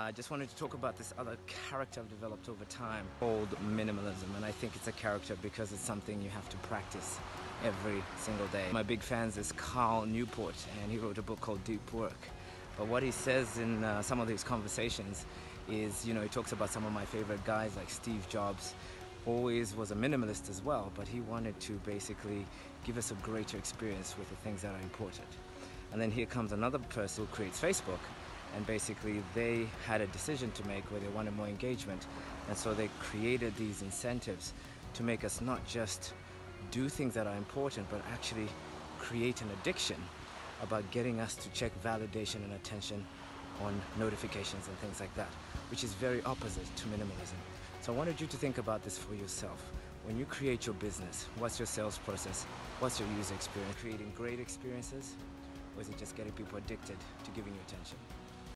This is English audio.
I just wanted to talk about this other character I've developed over time called minimalism, and I think it's a character because it's something you have to practice every single day. My big fans is Cal Newport, and he wrote a book called Deep Work. But what he says in some of these conversations is, you know, he talks about some of my favorite guys like Steve Jobs. Always was a minimalist as well, but he wanted to basically give us a greater experience with the things that are important. And then here comes another person who creates Facebook, and basically they had a decision to make where they wanted more engagement, and so they created these incentives to make us not just do things that are important, but actually create an addiction about getting us to check validation and attention on notifications and things like that, which is very opposite to minimalism. So I wanted you to think about this for yourself. When you create your business, what's your sales process? What's your user experience? Creating great experiences, or is it just getting people addicted to giving you attention?